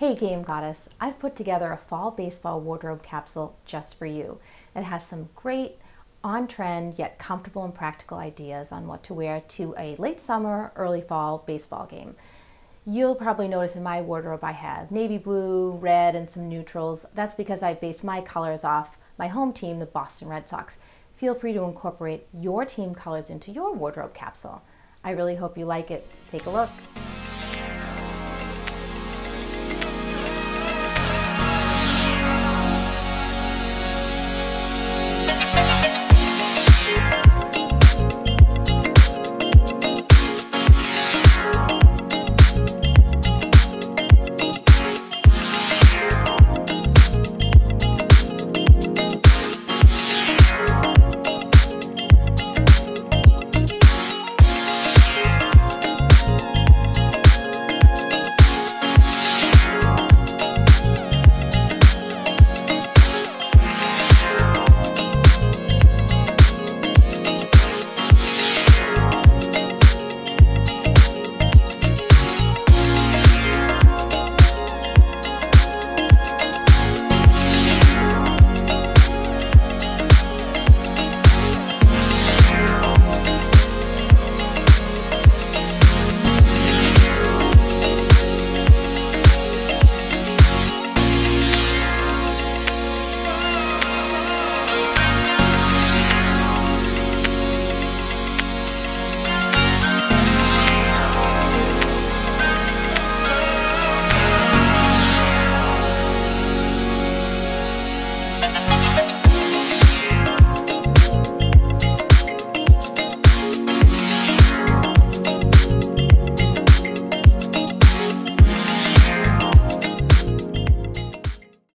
Hey Game Goddess, I've put together a fall baseball wardrobe capsule just for you. It has some great on-trend yet comfortable and practical ideas on what to wear to a late summer, early fall baseball game. You'll probably notice in my wardrobe I have navy blue, red, and some neutrals. That's because I based my colors off my home team, the Boston Red Sox. Feel free to incorporate your team colors into your wardrobe capsule. I really hope you like it. Take a look.